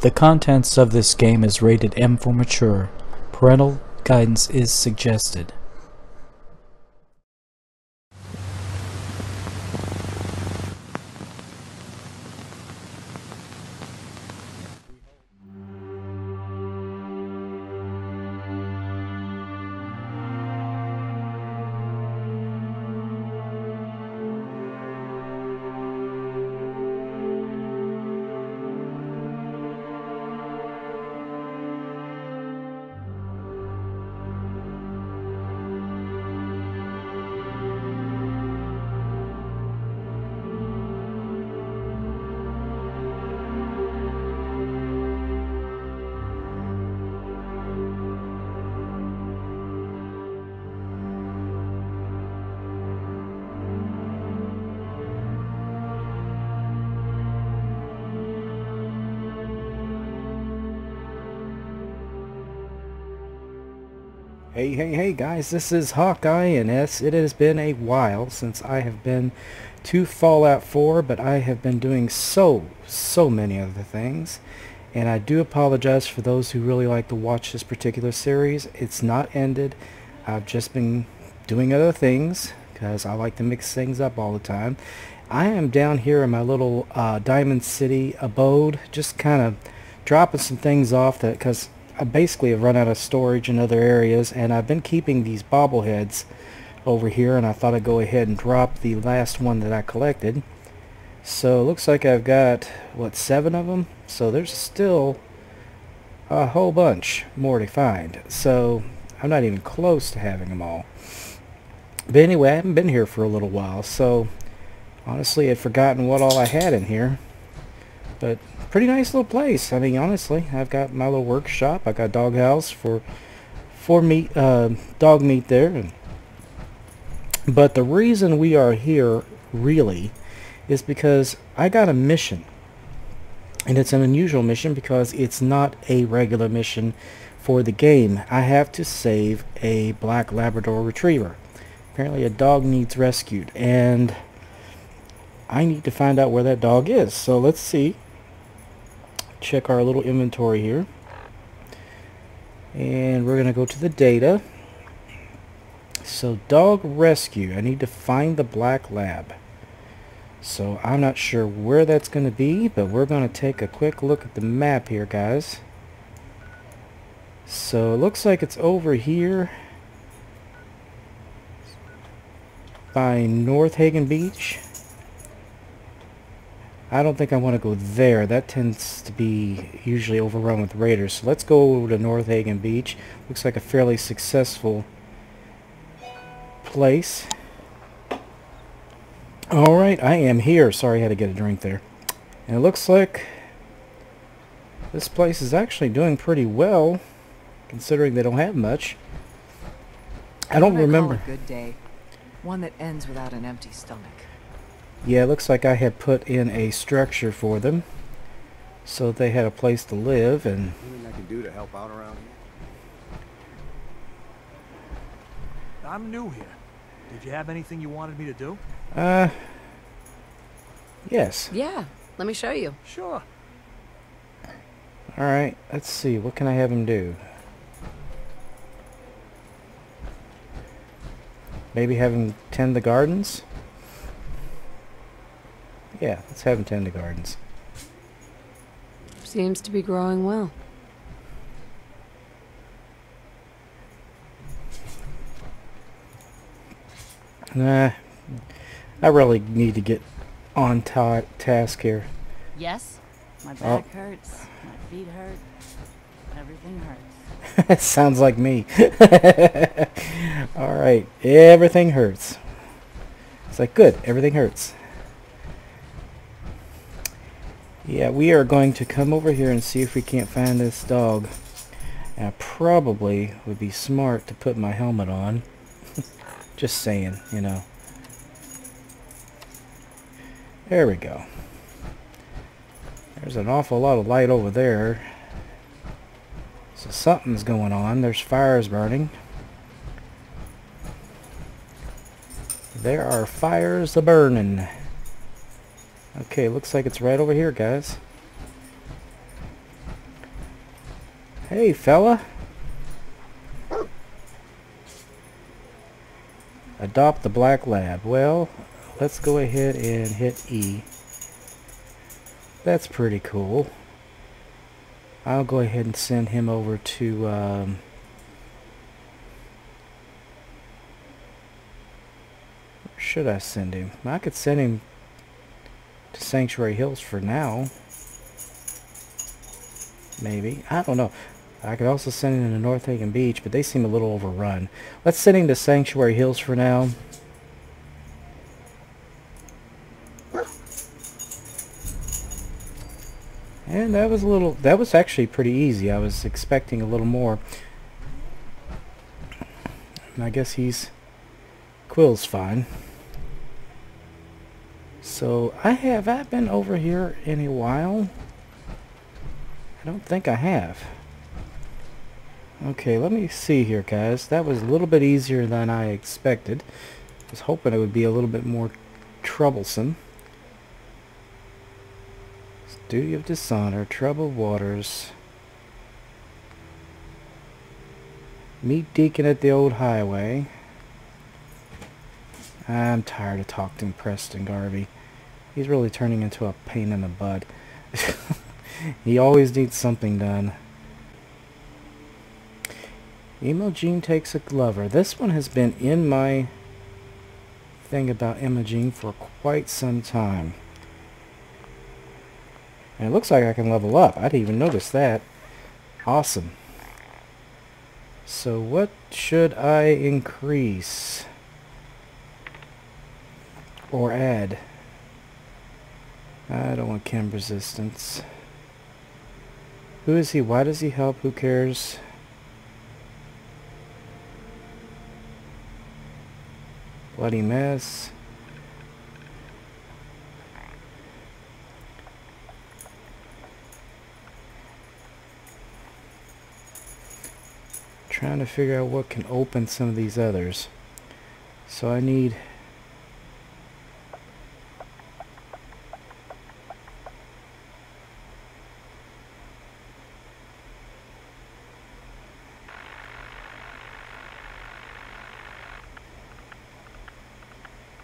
The contents of this game is rated M for mature. Parental guidance is suggested. Hey guys, this is Hawkeye NS. It has been a while since I have been to Fallout 4, but I have been doing so many other things, and I do apologize for those who really like to watch this particular series. It's not ended. I've just been doing other things because I like to mix things up all the time. I am down here in my little Diamond City abode, just kind of dropping some things off that, because I basically have run out of storage in other areas, and I've been keeping these bobbleheads over here, and I thought I'd go ahead and drop the last one that I collected. So looks like I've got, what, 7 of them? So there's still a whole bunch more to find. So I'm not even close to having them all. But anyway, I haven't been here for a little while, so honestly I'd forgotten what all I had in here. But pretty nice little place. I mean, honestly, I've got my little workshop. I've got dog house for dog meat there. But the reason we are here really is because I got a mission, and it's an unusual mission because it's not a regular mission for the game. I have to save a black Labrador Retriever. Apparently, a dog needs rescued, and I need to find out where that dog is. So let's see. Check our little inventory here, and we're gonna go to the data. So dog rescue, I need to find the black lab. So I'm not sure where that's gonna be, but we're gonna take a quick look at the map here, guys. So it looks like it's over here by North Haven Beach. I don't think I want to go there. That tends to be usually overrun with raiders. So let's go over to North Haven Beach. Looks like a fairly successful place. Alright, I am here. Sorry, I had to get a drink there. And it looks like this place is actually doing pretty well, considering they don't have much. I don't remember. A good day. One that ends without an empty stomach. Yeah, it looks like I had put in a structure for them, so they had a place to live. And anything I can do to help out around here? I'm new here. Did you have anything you wanted me to do? Yes. Yeah, let me show you. Sure. All right, let's see. What can I have him do? Maybe have him tend the gardens? Yeah, let's have him tend the gardens. Seems to be growing well. Nah, I really need to get on task here. Yes, my back hurts, my feet hurt, everything hurts. That sounds like me. All right, everything hurts. It's like, good, everything hurts. Yeah, we are going to come over here and see if we can't find this dog. And I probably would be smart to put my helmet on. Just saying, you know. There we go. There's an awful lot of light over there. So something's going on. There's fires burning. There are fires a-burning. Okay, looks like it's right over here, guys. Hey, fella. Adopt the black lab. Well, let's go ahead and hit E. That's pretty cool. I'll go ahead and send him over to where should I send him? I could send him to Sanctuary Hills for now. Maybe. I don't know. I could also send him to North Haven Beach, but they seem a little overrun. Let's send him to Sanctuary Hills for now. And that was a little, that was actually pretty easy. I was expecting a little more. And I guess he's, Quill's fine. So I been over here in a while? I don't think I have. Okay, let me see here, guys. That was a little bit easier than I expected. I was hoping it would be a little bit more troublesome. It's Duty of Dishonor, Troubled Waters. Meet Deacon at the old highway. I'm tired of talking Preston Garvey. He's really turning into a pain in the butt. He always needs something done. Imogene takes a lover. This one has been in my thing about Imogene for quite some time. And it looks like I can level up. I didn't even notice that. Awesome. So what should I increase? Or add? I don't want chem resistance. Who is he? Why does he help? Who cares? Bloody mess. Trying to figure out what can open some of these others. So I need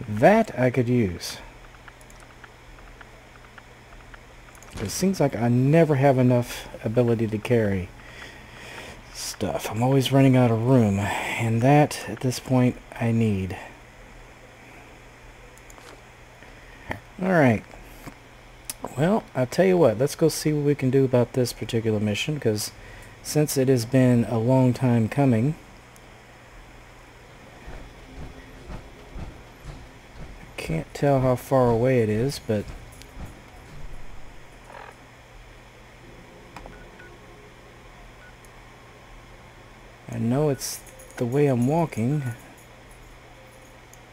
that I could use. It seems like I never have enough ability to carry stuff. I'm always running out of room, and that, at this point, I need. Alright. Well, I'll tell you what. Let's go see what we can do about this particular mission, because since it has been a long time coming, can't tell how far away it is, but I know it's the way I'm walking.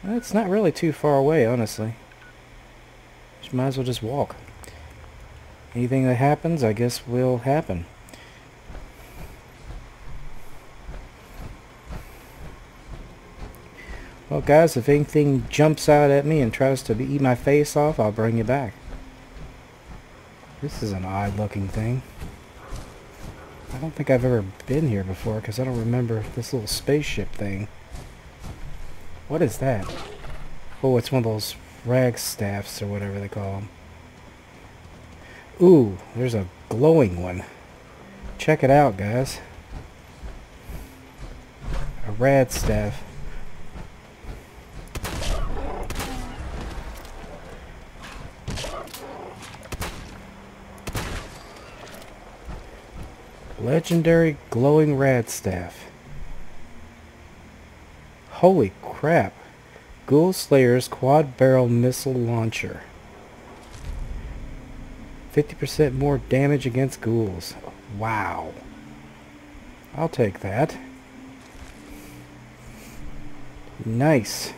It's not really too far away, honestly. Just might as well just walk. Anything that happens, I guess, will happen. Well, guys, if anything jumps out at me and tries to eat my face off, I'll bring you back. This is an odd-looking thing. I don't think I've ever been here before, because I don't remember this little spaceship thing. What is that? Oh, it's one of those rag staffs, or whatever they call them. Ooh, there's a glowing one. Check it out, guys. A rad staff. Legendary glowing rad staff. Holy crap. Ghoul Slayer's quad barrel missile launcher. 50% more damage against ghouls. Wow. I'll take that. Nice.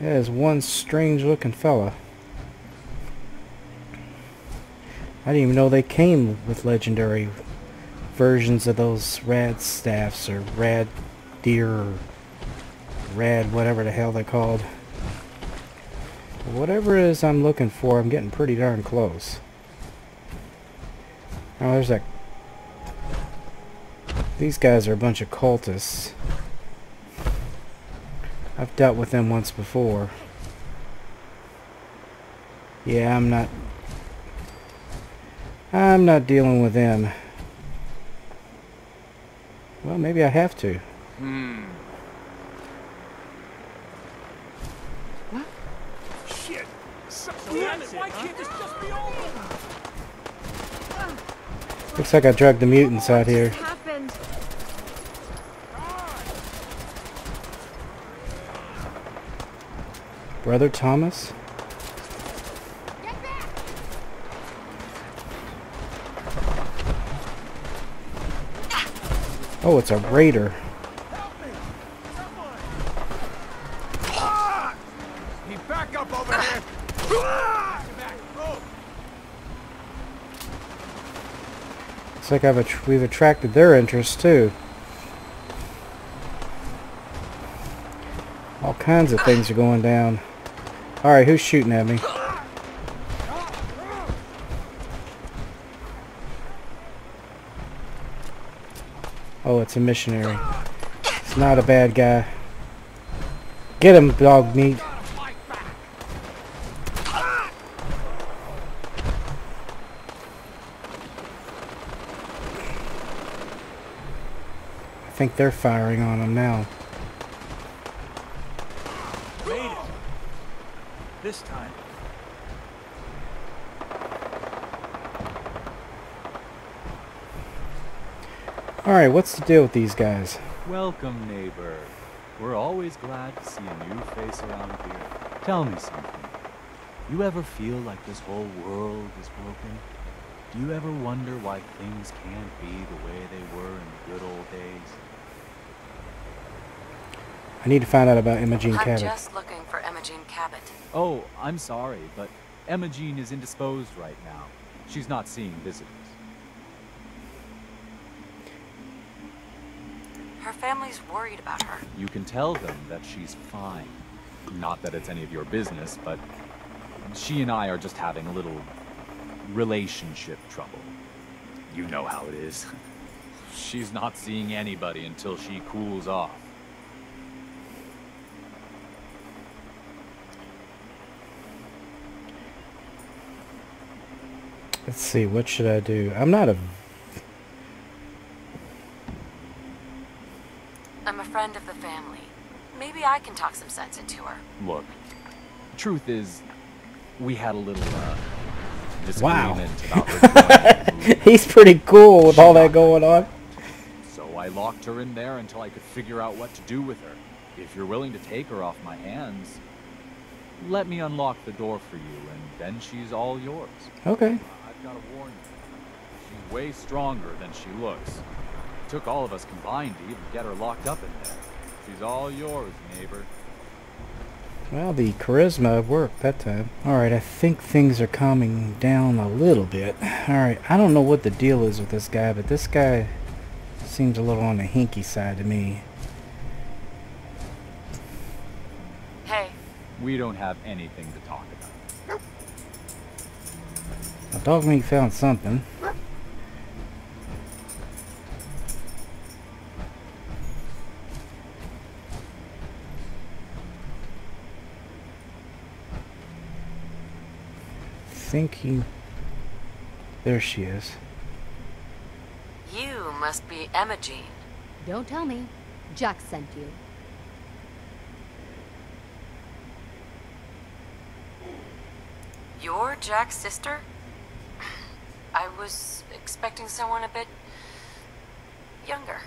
That is one strange looking fella. I didn't even know they came with legendary versions of those rad staffs or rad deer or red, whatever the hell they're called. Whatever it is I'm looking for, I'm getting pretty darn close. Oh, there's that. These guys are a bunch of cultists. I've dealt with them once before. Yeah, I'm not dealing with them. Well, maybe I have to. Hmm. What? Shit! Why can't this just be over? Looks like I dragged the mutants out here. Brother Thomas? Get back. Oh, it's a raider. Help me. Someone. He back up over here. It's like we've attracted their interest too. All kinds of things are going down. All right, who's shooting at me? Oh, it's a missionary. It's not a bad guy. Get him, Dogmeat. I think they're firing on him now. This time. All right, what's the deal with these guys? Welcome, neighbor. We're always glad to see a new face around here. Tell me something. You ever feel like this whole world is broken? Do you ever wonder why things can't be the way they were in the good old days? I need to find out about Imogene Cabot. I'm just looking for Imogene Cabot. Oh, I'm sorry, but Imogene is indisposed right now. She's not seeing visitors. Her family's worried about her. You can tell them that she's fine. Not that it's any of your business, but she and I are just having a little relationship trouble. You know how it is. She's not seeing anybody until she cools off. Let's see, what should I do? I'm a friend of the family. Maybe I can talk some sense into her. Look, truth is, we had a little disagreement about her. He's pretty cool with all that going on. So I locked her in there until I could figure out what to do with her. If you're willing to take her off my hands, let me unlock the door for you, and then she's all yours. Okay. Gotta warn you, she's way stronger than she looks. It took all of us combined to even get her locked up in there. She's all yours, neighbor. Well, the charisma worked that time. Alright, I think things are calming down a little bit. Alright, I don't know what the deal is with this guy, but this guy seems a little on the hinky side to me. Hey. We don't have anything to talk about. Dogmeat found something. There she is. You must be Imogene. Don't tell me. Jack sent you. You're Jack's sister? I was expecting someone a bit younger.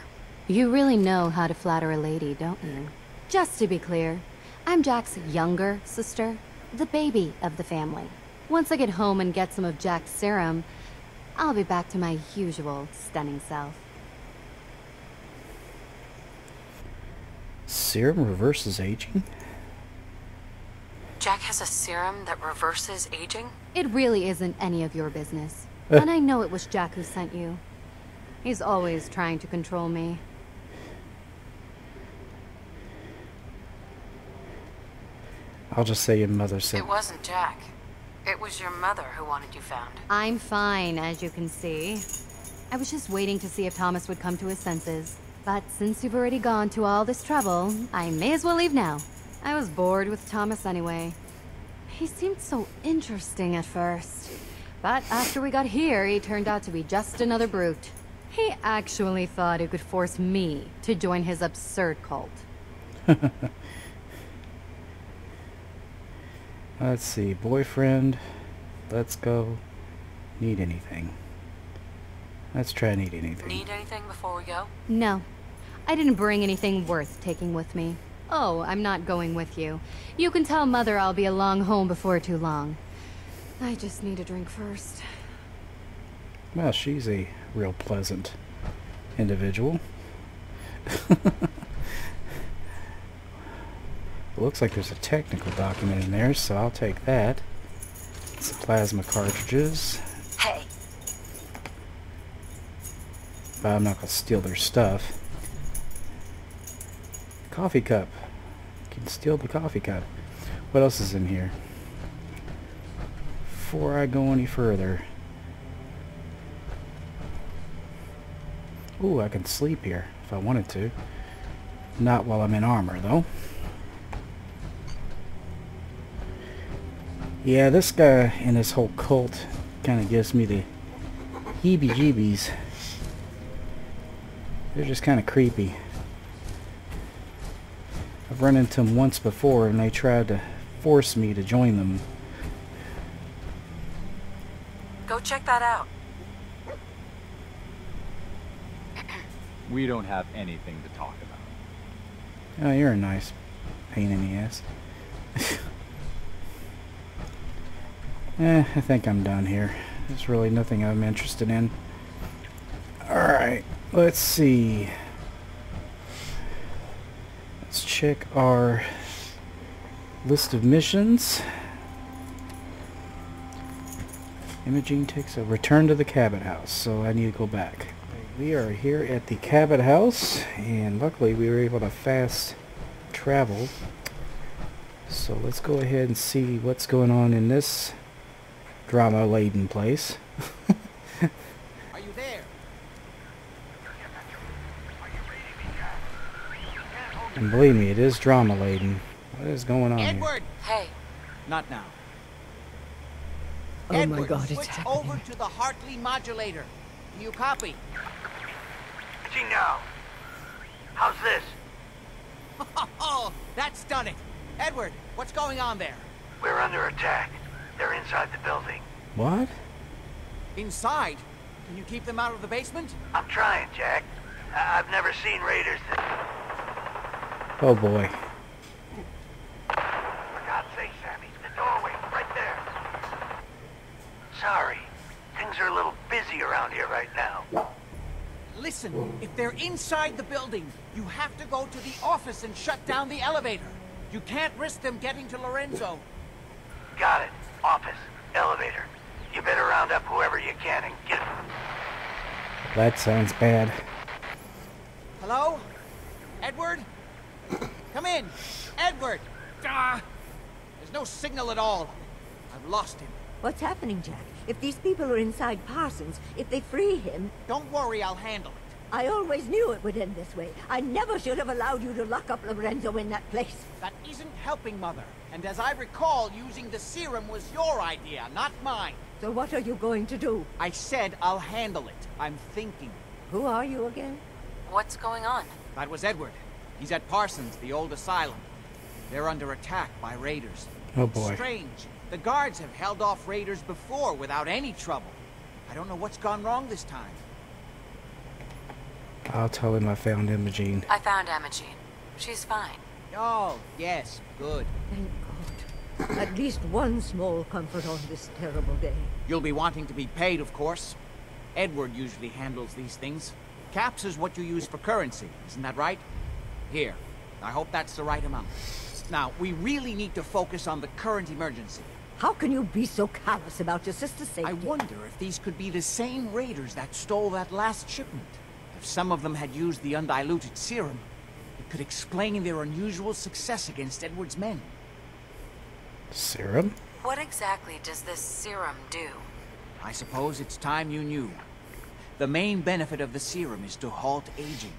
You really know how to flatter a lady, don't you? Just to be clear, I'm Jack's younger sister, the baby of the family. Once I get home and get some of Jack's serum, I'll be back to my usual stunning self. Serum reverses aging? Jack has a serum that reverses aging? It really isn't any of your business. And I know it was Jack who sent you. He's always trying to control me. I'll just say your mother said. It wasn't Jack. It was your mother who wanted you found. I'm fine, as you can see. I was just waiting to see if Thomas would come to his senses. But since you've already gone to all this trouble, I may as well leave now. I was bored with Thomas anyway. He seemed so interesting at first. But after we got here, he turned out to be just another brute. He actually thought it could force me to join his absurd cult. Let's see, boyfriend, let's go. Need anything? Let's try and eat anything. Need anything before we go? No. I didn't bring anything worth taking with me. Oh, I'm not going with you. You can tell Mother I'll be along home before too long. I just need a drink first. Well, she's a real pleasant individual. It looks like there's a technical document in there, so I'll take that. It's the plasma cartridges. Hey. But I'm not gonna steal their stuff. Coffee cup. You can steal the coffee cup. What else is in here? Before I go any further. Ooh, I can sleep here if I wanted to. Not while I'm in armor, though. Yeah, this guy and this whole cult kind of gives me the heebie-jeebies. They're just kind of creepy. I've run into them once before and they tried to force me to join them. Go check that out. We don't have anything to talk about. Oh, you're a nice pain in the ass. I think I'm done here. There's really nothing I'm interested in. Alright, let's see. Let's check our list of missions. Imogene takes a return to the Cabot House, so I need to go back. We are here at the Cabot House, and luckily we were able to fast travel. So let's go ahead and see what's going on in this drama-laden place. Are you there? And believe me, it is drama-laden. What is going on Edward! Here? Hey! Not now. Oh Edward, my god, it's happening. Switch over to the Hartley modulator. Do you copy? Now. How's this? Oh, that's done it. Edward, what's going on there? We're under attack. They're inside the building. What? Inside? Can you keep them out of the basement? I'm trying, Jack. I've never seen raiders that... Oh boy. For God's sake, Sammy, the doorway right there. Sorry. Things are a little busy around here right now. Listen, if they're inside the building, you have to go to the office and shut down the elevator. You can't risk them getting to Lorenzo. Got it. Office. Elevator. You better round up whoever you can and get them. That sounds bad. Hello? Edward? Come in! Edward! There's no signal at all. I've lost him. What's happening, Jack? If these people are inside Parsons, if they free him... Don't worry, I'll handle it. I always knew it would end this way. I never should have allowed you to lock up Lorenzo in that place. That isn't helping, Mother. And as I recall, using the serum was your idea, not mine. So what are you going to do? I said I'll handle it. I'm thinking. Who are you again? What's going on? That was Edward. He's at Parsons, the old asylum. They're under attack by raiders. Oh boy. Strange. The guards have held off raiders before without any trouble. I don't know what's gone wrong this time. I'll tell him I found Imogene. I found Imogene. She's fine. Oh, yes, good. Thank God. At least one small comfort on this terrible day. You'll be wanting to be paid, of course. Edward usually handles these things. Caps is what you use for currency, isn't that right? Here, I hope that's the right amount. Now, we really need to focus on the current emergency. How can you be so callous about your sister's safety? I wonder if these could be the same raiders that stole that last shipment. If some of them had used the undiluted serum, it could explain their unusual success against Edward's men. Serum? What exactly does this serum do? I suppose it's time you knew. The main benefit of the serum is to halt aging.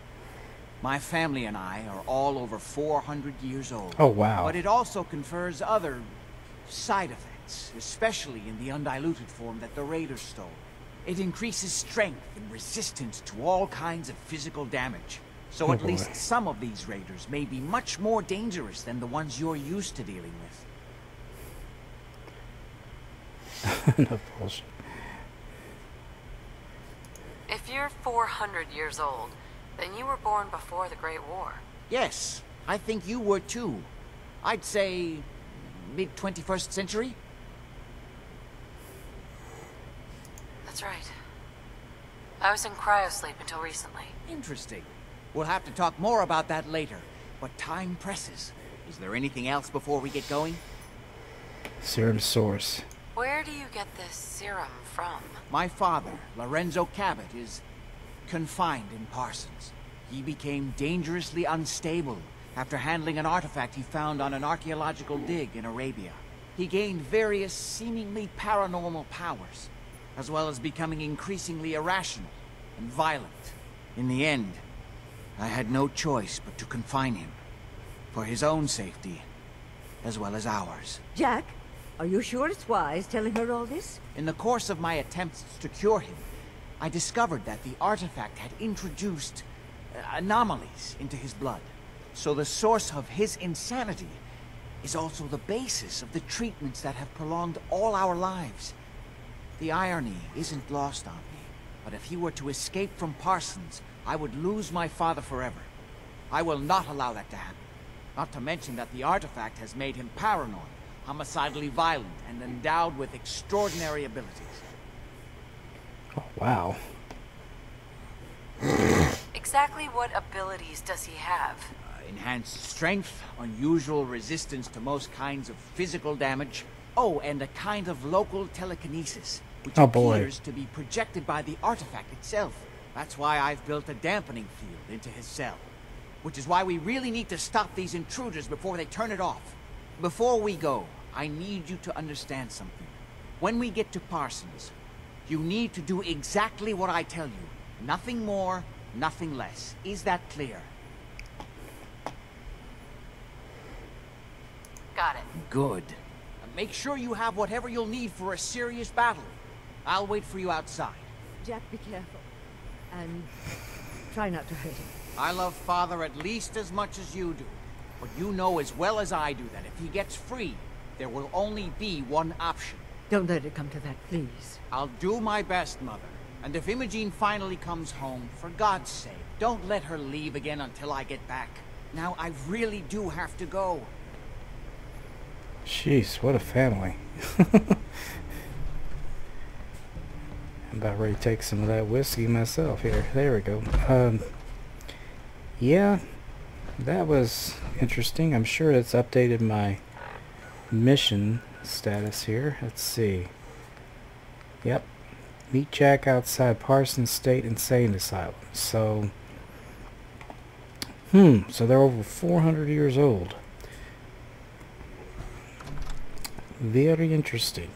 My family and I are all over 400 years old. Oh, wow. But it also confers other side effects, especially in the undiluted form that the raiders stole. It increases strength and resistance to all kinds of physical damage. So at least some of these raiders may be much more dangerous than the ones you're used to dealing with. No bullshit. If you're 400 years old, then you were born before the Great War. Yes, I think you were too. I'd say mid-21st century. That's right. I was in cryosleep until recently. Interesting. We'll have to talk more about that later, but time presses. Is there anything else before we get going? Serum source. Where do you get this serum from? My father, Lorenzo Cabot, is confined in Parsons. He became dangerously unstable after handling an artifact he found on an archaeological dig in Arabia. He gained various seemingly paranormal powers, as well as becoming increasingly irrational and violent. In the end, I had no choice but to confine him, for his own safety, as well as ours. Jack, are you sure it's wise telling her all this? In the course of my attempts to cure him, I discovered that the artifact had introduced anomalies into his blood. So the source of his insanity is also the basis of the treatments that have prolonged all our lives. The irony isn't lost on me, but if he were to escape from Parsons, I would lose my father forever. I will not allow that to happen. Not to mention that the artifact has made him paranoid, homicidally violent, and endowed with extraordinary abilities. Oh, wow. Exactly what abilities does he have? Enhanced strength, unusual resistance to most kinds of physical damage, oh, and a kind of local telekinesis, which appears to be projected by the artifact itself. That's why I've built a dampening field into his cell, which is why we really need to stop these intruders before they turn it off. Before we go, I need you to understand something. When we get to Parsons, you need to do exactly what I tell you. Nothing more, nothing less. Is that clear? Got it. Good. Make sure you have whatever you'll need for a serious battle. I'll wait for you outside. Jack, be careful. And try not to hurt him. I love Father at least as much as you do. But you know as well as I do that if he gets free, there will only be one option. Don't let it come to that, please. I'll do my best, Mother. And if Imogene finally comes home, for God's sake, don't let her leave again until I get back. Now I really do have to go. Jeez, what a family. I'm about ready to take some of that whiskey myself here. There we go. Yeah, that was interesting. I'm sure it's updated my mission status here. Let's see. Yep. Meet Jack outside Parsons State Insane Asylum. So, so they're over 400 years old. Very interesting.